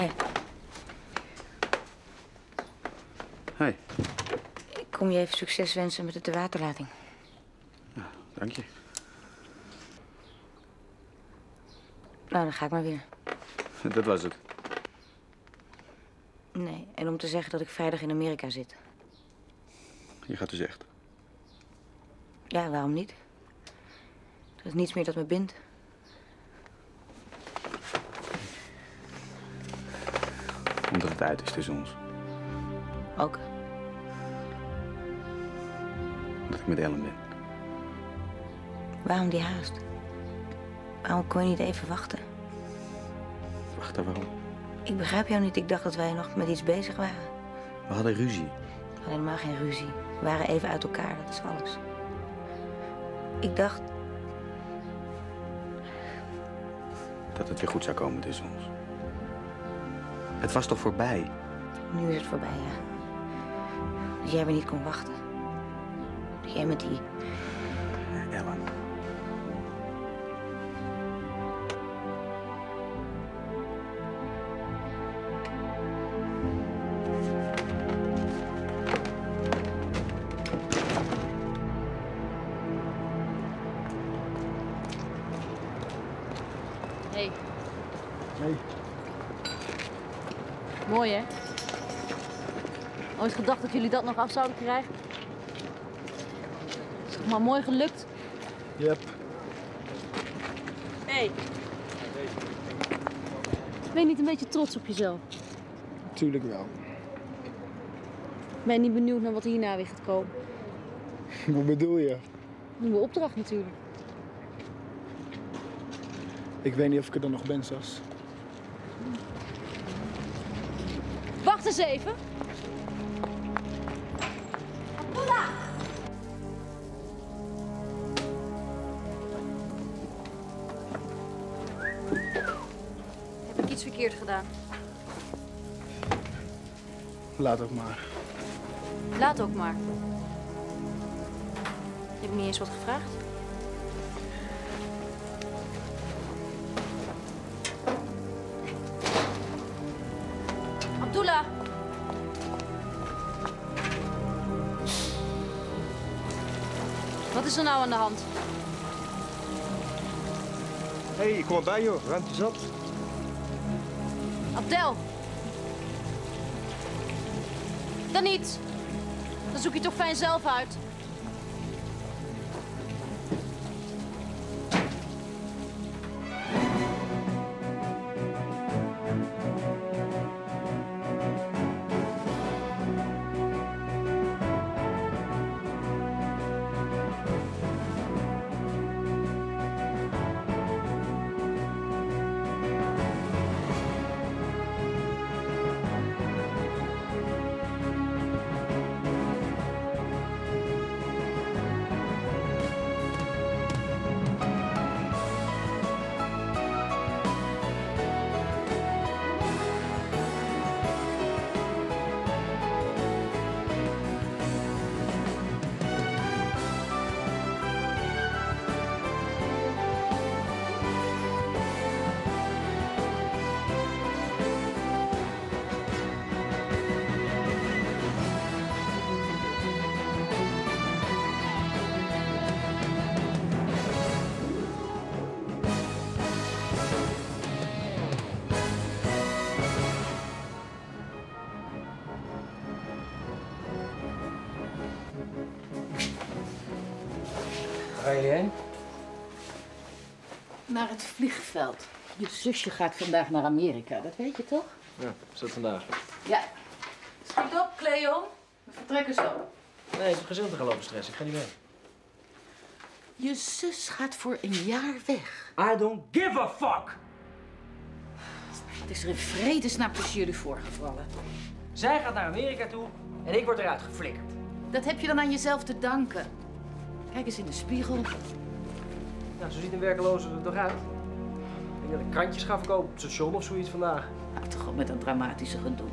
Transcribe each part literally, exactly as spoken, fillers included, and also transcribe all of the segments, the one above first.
Hey. Hey. Ik kom je even succes wensen met de tewaterlating. Nou, dank je. Nou, dan ga ik maar weer. Dat was het. Nee, en om te zeggen dat ik vrijdag in Amerika zit. Je gaat dus echt? Ja, waarom niet? Er is niets meer dat me bindt. Omdat het uit is tussen ons. Ook. Dat ik met Ellen ben. Waarom die haast? Waarom kon je niet even wachten? Wachten waarom? Ik begrijp jou niet. Ik dacht dat wij nog met iets bezig waren. We hadden ruzie. We hadden helemaal geen ruzie. We waren even uit elkaar. Dat is alles. Ik dacht... dat het weer goed zou komen tussen ons. Het was toch voorbij? Nu is het voorbij, ja. Dat jij me niet kon wachten. Dat jij met die... Ellen. Hey. Hey. Mooi, hè? Ooit gedacht dat jullie dat nog af zouden krijgen? Is toch maar mooi gelukt? Yep. Hey. Ben je niet een beetje trots op jezelf? Natuurlijk wel. Ben je niet benieuwd naar wat er hierna weer gaat komen? Wat bedoel je? Een nieuwe opdracht natuurlijk. Ik weet niet of ik er dan nog ben, Sas. Wacht eens even. Abdullah! Heb ik iets verkeerd gedaan? Laat ook maar. Laat ook maar. Je hebt me niet eens wat gevraagd. Abdullah! Wat is er nou aan de hand? Hé, hey, kom maar bij joh, ruimte zat. Abdel! Dan niet! Dan zoek je toch fijn zelf uit. Waar ga je heen? Naar het vliegveld. Je zusje gaat vandaag naar Amerika, dat weet je toch? Ja, is dat vandaag? Ja. Schiet op, Cleon. We vertrekken zo. Nee, het is gezellig gaan lopen stress. Ik ga niet mee. Je zus gaat voor een jaar weg. I don't give a fuck! Het is er in vredesnaam tussen jullie voorgevallen. Zij gaat naar Amerika toe en ik word eruit geflikkerd. Dat heb je dan aan jezelf te danken. Kijk eens in de spiegel. Nou, zo ziet een werkeloze er toch uit. Ik denk dat ik krantjes ga verkopen op het station of zoiets vandaag. Nou, toch op met een dramatische gedoe.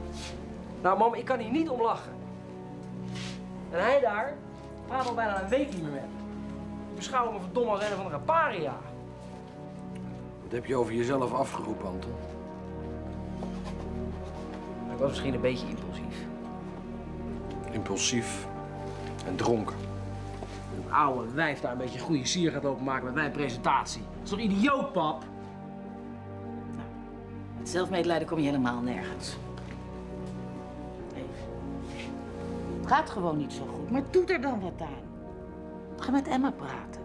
Nou, mam, ik kan hier niet om lachen. En hij daar praat al bijna een week niet meer met me. Ik beschouw me verdomme als een of andere paria. Wat heb je over jezelf afgeroepen, Anton? Ik was misschien een beetje impulsief. Impulsief en dronken. Een oude wijf daar een beetje goede sier gaat openmaken met mijn presentatie. Dat is toch idioot, pap? Nou, met zelfmedelijden kom je helemaal nergens. Nee. Het gaat gewoon niet zo goed, maar doe er dan wat aan. Ga met Emma praten.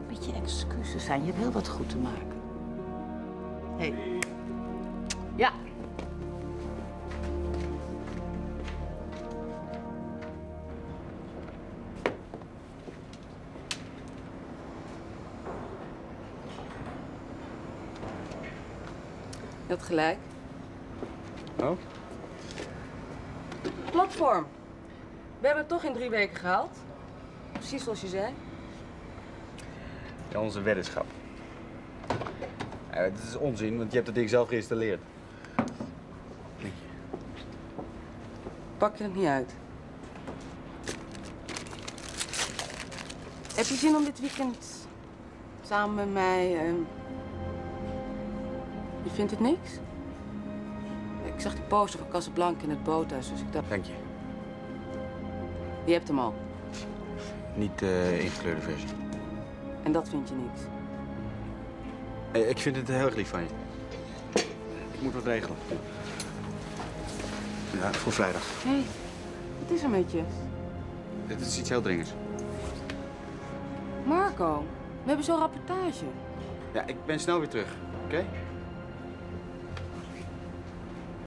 Een beetje excuses zijn, je wil wat goed te maken. Hé. Hey. Ja. Je had gelijk. Oh? Platform. We hebben het toch in drie weken gehaald. Precies zoals je zei. Ja, onze weddenschap. Ja, dat is onzin, want je hebt het ding zelf geïnstalleerd. Nee. Pak je het niet uit. Heb je zin om dit weekend samen met mij... Uh... Je vindt het niks? Ik zag die poster van Casablanca in het boothuis, dus ik dacht... Dank je. Je hebt hem al. Niet de uh, ingekleurde versie. En dat vind je niks? Hey, ik vind het heel erg lief van je. Ik moet wat regelen. Ja, voor vrijdag. Hé, hey, wat is er met je? Dit is iets heel dringends. Marco, we hebben zo'n rapportage. Ja, ik ben snel weer terug, oké? Okay?